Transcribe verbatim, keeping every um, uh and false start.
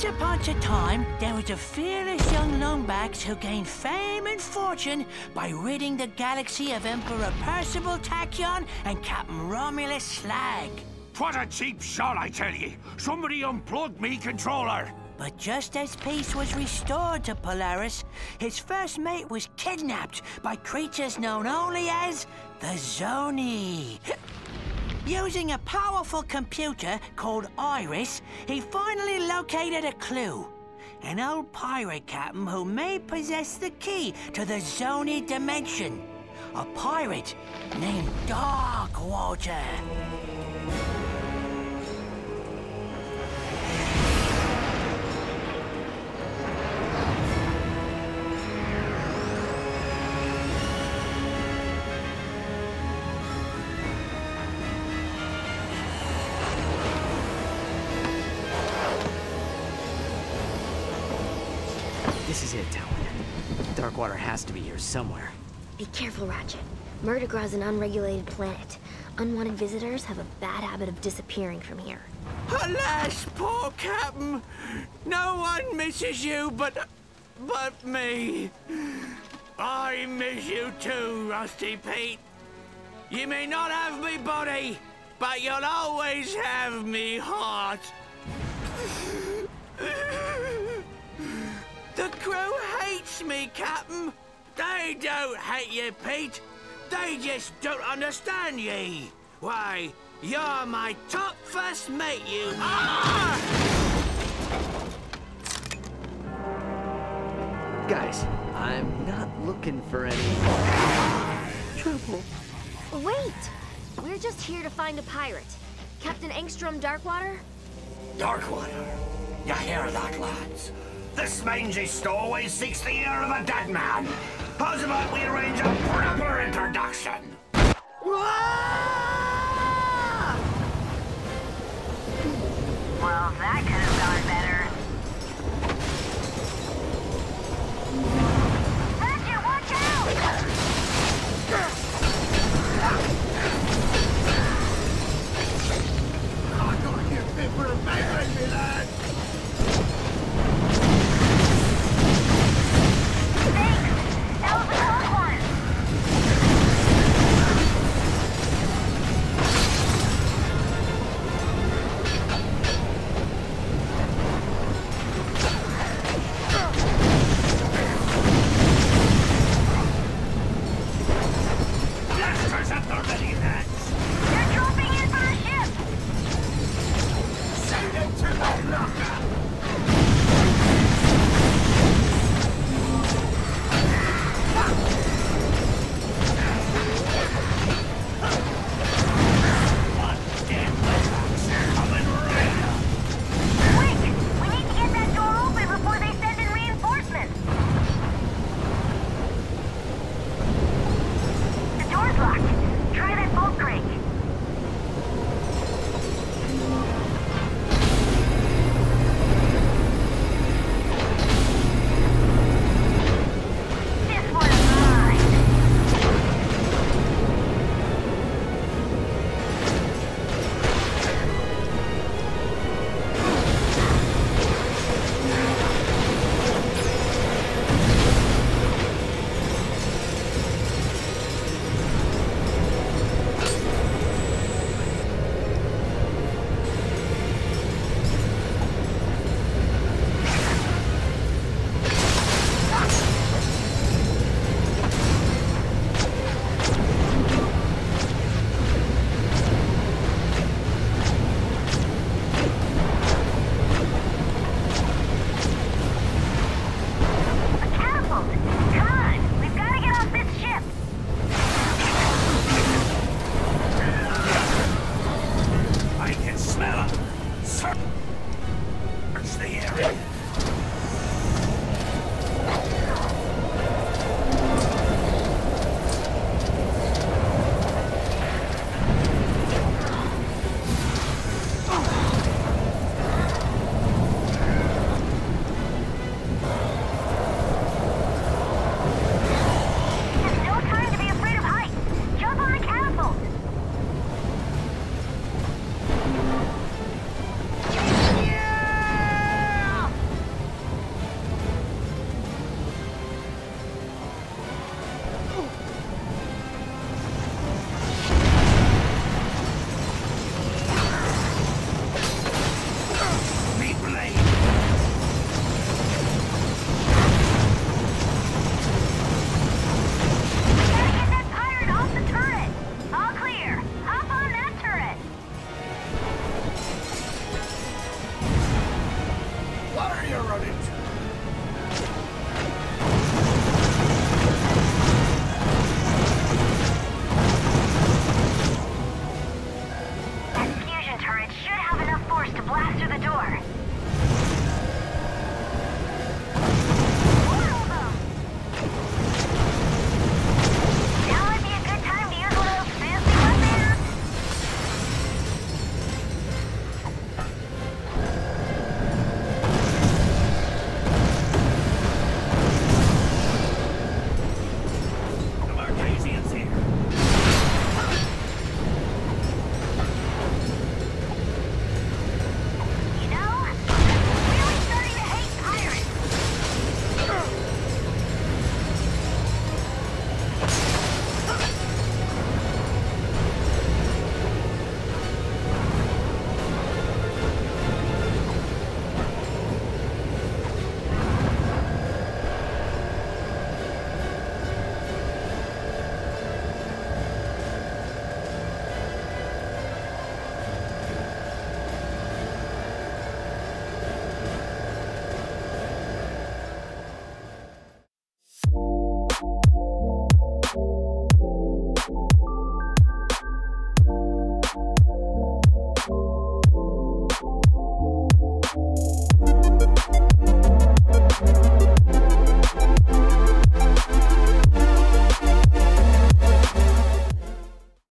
Once upon a time, there was a fearless young Lombax who gained fame and fortune by ridding the galaxy of Emperor Percival Tachyon and Captain Romulus Slag. What a cheap shot, I tell ye! Somebody unplugged me controller! But just as peace was restored to Polaris, his first mate was kidnapped by creatures known only as the Zoni. Using a powerful computer called Iris, he finally located a clue. An old pirate captain who may possess the key to the Zoni Dimension. A pirate named Darkwater. This is it, Talon. Darkwater has to be here somewhere. Be careful, Ratchet. Murdegra is an unregulated planet. Unwanted visitors have a bad habit of disappearing from here. Alas, poor Captain! No one misses you but... but me. I miss you too, Rusty Pete. You may not have me body, but you'll always have me heart. The crew hates me, Captain. They don't hate you, Pete. They just don't understand ye. Why, you're my top first mate, you are! Guys, I'm not looking for any trouble. Wait! We're just here to find a pirate. Captain Engstrom Darkwater? Darkwater? You hear that, lads? This mangy stowaway seeks the ear of a dead man. How's about we arrange a proper introduction?